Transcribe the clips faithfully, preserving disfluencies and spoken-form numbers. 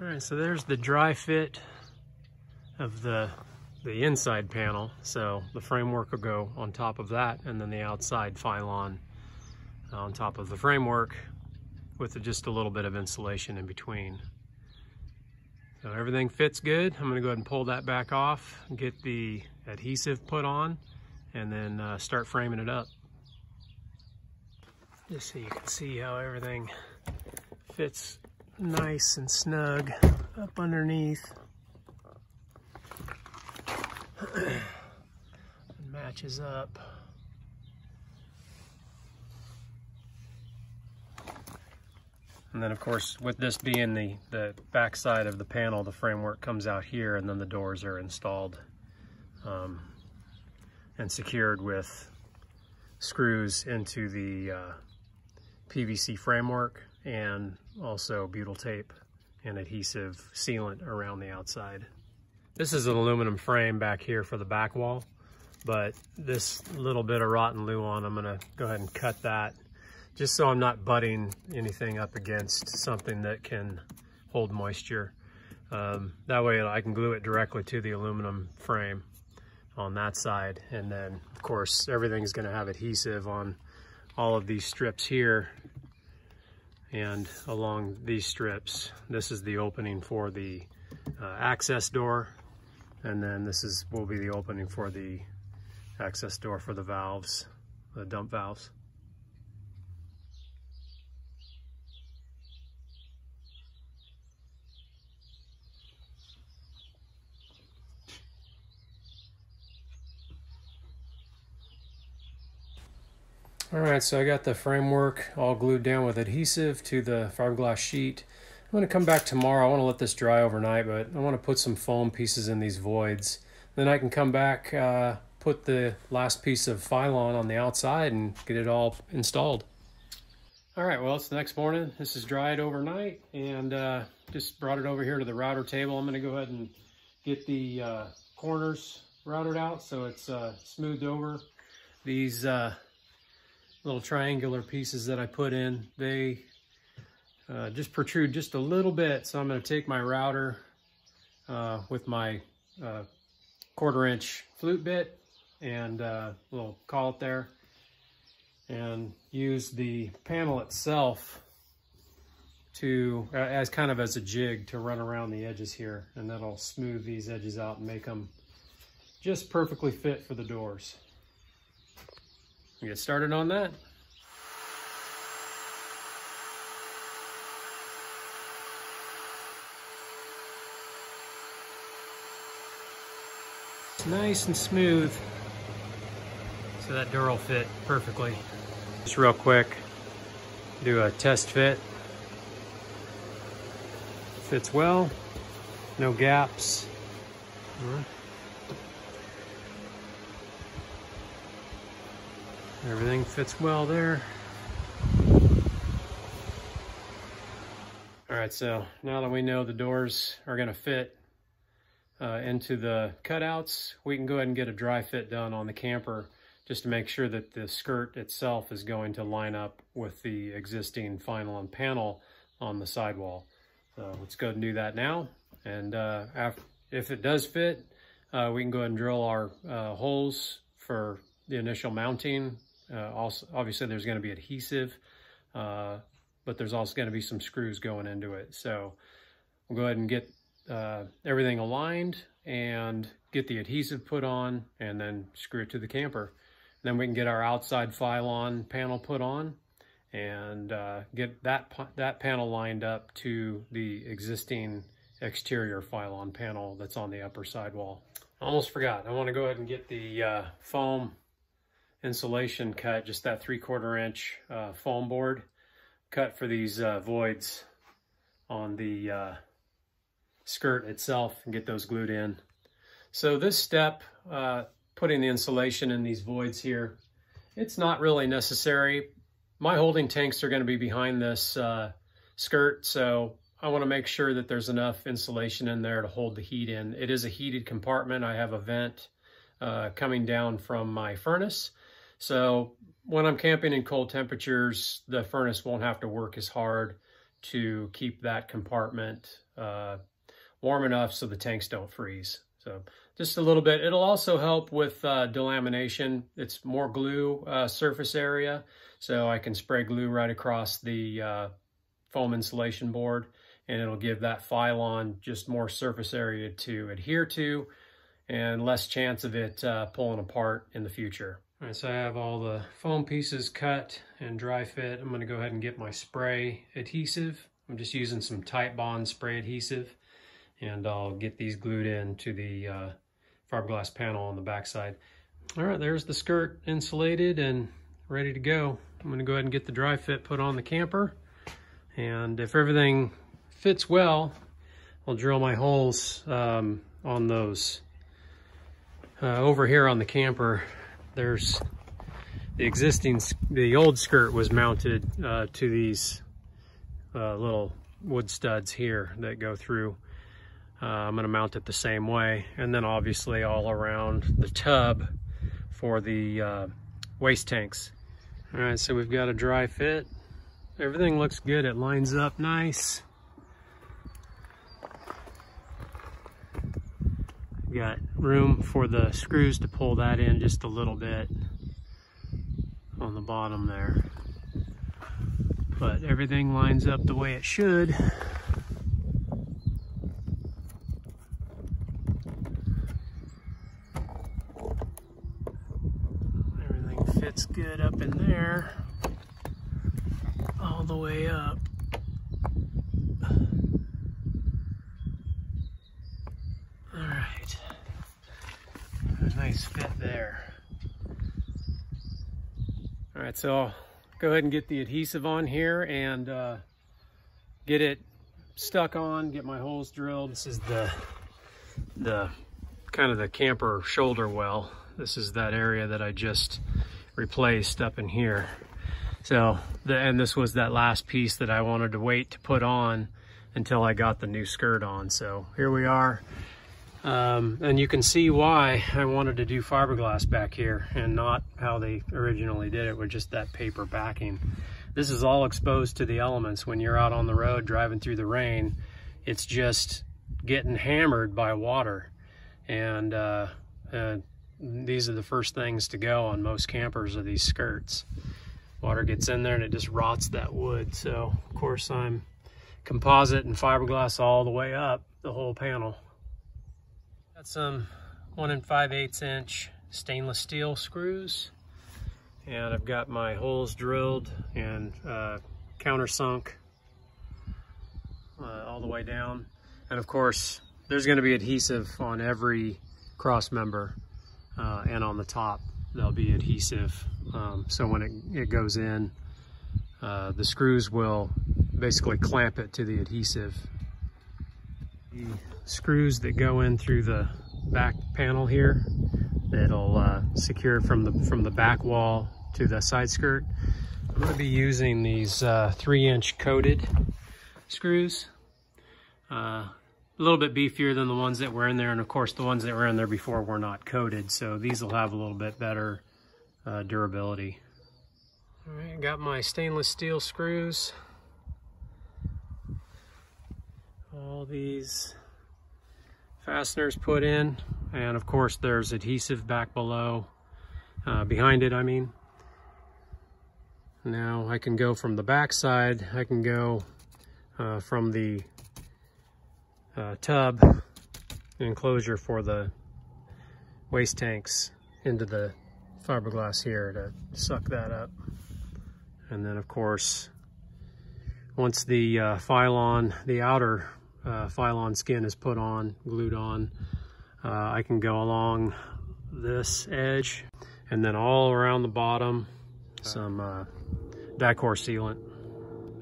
All right, so there's the dry fit of the the inside panel. So the framework will go on top of that, and then the outside Filon on top of the framework with just a little bit of insulation in between. So everything fits good. I'm gonna go ahead and pull that back off, get the adhesive put on, and then uh, start framing it up. Just so you can see how everything fits nice and snug up underneath. It matches up. And then of course, with this being the, the back side of the panel, the framework comes out here, and then the doors are installed um, and secured with screws into the uh, P V C framework, and also butyl tape and adhesive sealant around the outside. This is an aluminum frame back here for the back wall, but this little bit of rotten Luon, I'm gonna go ahead and cut that just so I'm not butting anything up against something that can hold moisture. Um, that way I can glue it directly to the aluminum frame on that side. And then of course, everything's gonna have adhesive on all of these strips here and along these strips. This is the opening for the uh, access door. And then this is will be the opening for the access door for the valves, the dump valves. All right, so I got the framework all glued down with adhesive to the fiberglass sheet. I'm gonna come back tomorrow. I wanna let this dry overnight, but I wanna put some foam pieces in these voids. Then I can come back, uh, put the last piece of Filon on the outside and get it all installed. All right, well, it's the next morning. This is dried overnight, and uh, just brought it over here to the router table. I'm gonna go ahead and get the uh, corners routed out so it's uh, smoothed over. These uh, little triangular pieces that I put in, they uh, just protrude just a little bit. So I'm going to take my router uh, with my uh, quarter inch flute bit and uh, little collet there, and use the panel itself to uh, as kind of as a jig to run around the edges here, and that'll smooth these edges out and make them just perfectly fit for the doors. We'll get started on that. It's nice and smooth. So that door will fit perfectly. Just real quick, do a test fit. Fits well, no gaps. All right. Everything fits well there. All right, so now that we know the doors are gonna fit uh, into the cutouts, we can go ahead and get a dry fit done on the camper just to make sure that the skirt itself is going to line up with the existing Filon panel on the sidewall. So let's go ahead and do that now. And uh, after, if it does fit, uh, we can go ahead and drill our uh, holes for the initial mounting. Uh, also, obviously there's gonna be adhesive, uh, but there's also gonna be some screws going into it. So we'll go ahead and get uh, everything aligned and get the adhesive put on, and then screw it to the camper. Then we can get our outside Filon panel put on and uh, get that, that panel lined up to the existing exterior Filon panel that's on the upper sidewall. Almost forgot, I wanna go ahead and get the uh, foam insulation cut, just that three quarter inch uh, foam board cut for these uh, voids on the uh, skirt itself, and get those glued in. So this step, uh, putting the insulation in these voids here, it's not really necessary. My holding tanks are going to be behind this uh, skirt, so I want to make sure that there's enough insulation in there to hold the heat in. It is a heated compartment. I have a vent uh, coming down from my furnace. So when I'm camping in cold temperatures, the furnace won't have to work as hard to keep that compartment uh, warm enough so the tanks don't freeze. So just a little bit. It'll also help with uh, delamination. It's more glue uh, surface area, so I can spray glue right across the uh, foam insulation board, and it'll give that Filon just more surface area to adhere to and less chance of it uh, pulling apart in the future. All right, so I have all the foam pieces cut and dry fit. I'm going to go ahead and get my spray adhesive. I'm just using some Titebond spray adhesive, and I'll get these glued in to the uh, fiberglass panel on the backside. All right, there's the skirt insulated and ready to go. I'm going to go ahead and get the dry fit put on the camper, and if everything fits well, I'll drill my holes um, on those. Uh, over here on the camper, there's the existing, the old skirt was mounted uh, to these uh, little wood studs here that go through. Uh, I'm going to mount it the same way, and then obviously all around the tub for the uh, waste tanks. All right, so we've got a dry fit. Everything looks good. It lines up nice. Got room for the screws to pull that in just a little bit on the bottom there, but everything lines up the way it should. Everything fits good up in there all the way up. Nice fit there. All right, so I'll go ahead and get the adhesive on here and uh, get it stuck on, get my holes drilled. This is the, the kind of the camper shoulder well. This is that area that I just replaced up in here. So, the, and this was that last piece that I wanted to wait to put on until I got the new skirt on. So here we are. Um, and you can see why I wanted to do fiberglass back here and not how they originally did it with just that paper backing. This is all exposed to the elements. When you're out on the road driving through the rain, it's just getting hammered by water. And uh, uh, these are the first things to go on most campers are these skirts. Water gets in there and it just rots that wood. So of course I'm composite and fiberglass all the way up the whole panel. Got some one and five eighths inch stainless steel screws, and I've got my holes drilled and uh, countersunk uh, all the way down. And of course, there's going to be adhesive on every cross member, uh, and on the top there'll be adhesive. Um, so when it, it goes in, uh, the screws will basically clamp it to the adhesive. The screws that go in through the back panel here that'll uh, secure from the from the back wall to the side skirt. I'm going to be using these uh, three inch coated screws, uh, a little bit beefier than the ones that were in there, and of course the ones that were in there before were not coated, so these will have a little bit better uh, durability. All right, got my stainless steel screws. All these fasteners put in, and of course there's adhesive back below, uh, behind it I mean. Now I can go from the back side, I can go uh, from the uh, tub enclosure for the waste tanks into the fiberglass here to suck that up. And then of course once the uh, Filon, the outer Uh, Filon skin is put on, glued on, uh, I can go along this edge and then all around the bottom some uh, Dicor sealant.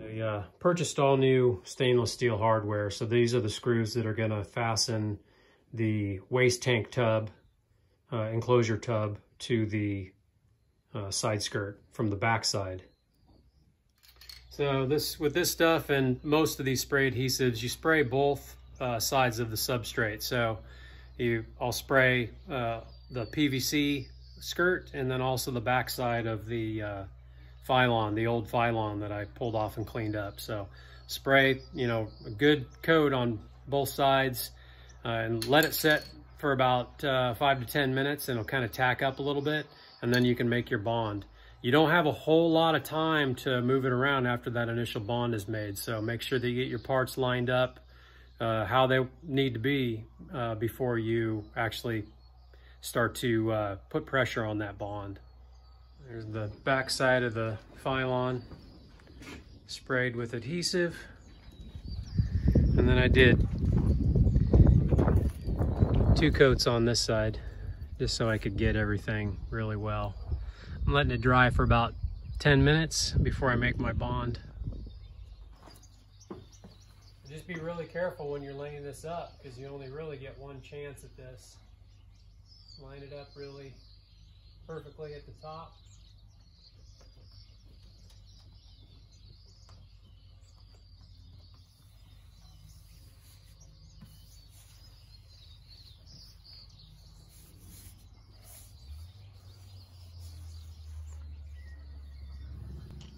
I uh, purchased all new stainless steel hardware, so these are the screws that are going to fasten the waste tank tub, uh, enclosure tub, to the uh, side skirt from the back side. So this, with this stuff and most of these spray adhesives, you spray both uh, sides of the substrate. So you, I'll spray uh, the P V C skirt and then also the backside of the uh, Filon, the old Filon that I pulled off and cleaned up. So spray, you know, a good coat on both sides, uh, and let it set for about uh, five to ten minutes, and it'll kind of tack up a little bit, and then you can make your bond. You don't have a whole lot of time to move it around after that initial bond is made, so make sure that you get your parts lined up uh, how they need to be uh, before you actually start to uh, put pressure on that bond. There's the back side of the Filon sprayed with adhesive, and then I did two coats on this side just so I could get everything really well. I'm letting it dry for about ten minutes before I make my bond. Just be really careful when you're laying this up, because you only really get one chance at this. Line it up really perfectly at the top.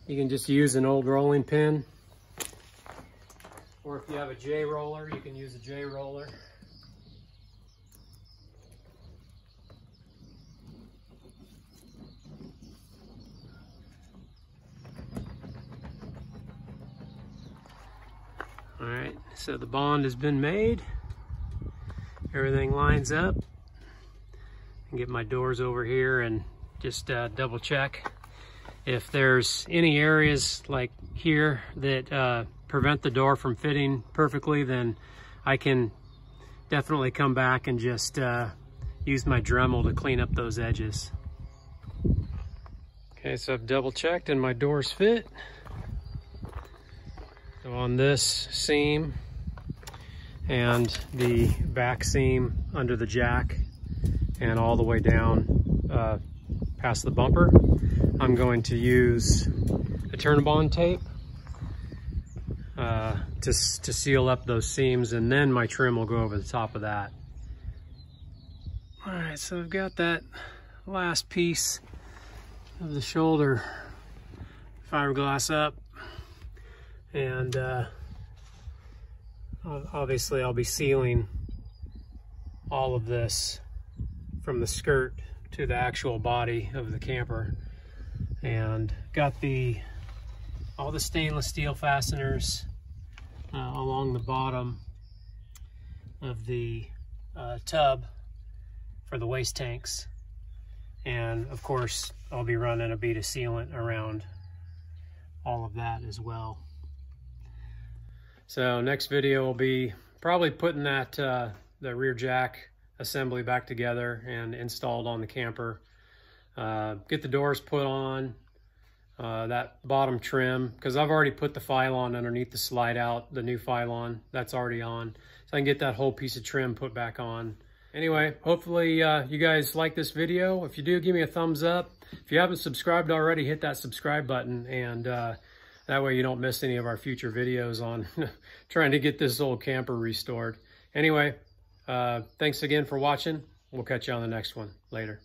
You can just use an old rolling pin, or if you have a J roller, you can use a J roller. All right, so the bond has been made. Everything lines up. I can get my doors over here and just uh, double check if there's any areas like here that uh, prevent the door from fitting perfectly. Then I can definitely come back and just uh, use my Dremel to clean up those edges. Okay, so I've double checked and my doors fit. So on this seam and the back seam under the jack and all the way down uh, past the bumper, I'm going to use a Titebond tape uh, to, to seal up those seams, and then my trim will go over the top of that. All right, so I've got that last piece of the shoulder fiberglass up, and uh, obviously I'll be sealing all of this from the skirt to the actual body of the camper. And got the all the stainless steel fasteners uh, along the bottom of the uh, tub for the waste tanks, and of course I'll be running a bead of sealant around all of that as well. So next video will be probably putting that uh, the rear jack assembly back together and installed on the camper. Uh, get the doors put on, uh, that bottom trim, because I've already put the Filon underneath the slide out, the new Filon, that's already on. So I can get that whole piece of trim put back on. Anyway, hopefully uh, you guys like this video. If you do, give me a thumbs up. If you haven't subscribed already, hit that subscribe button, and uh, that way you don't miss any of our future videos on trying to get this old camper restored. Anyway, uh, thanks again for watching. We'll catch you on the next one. Later.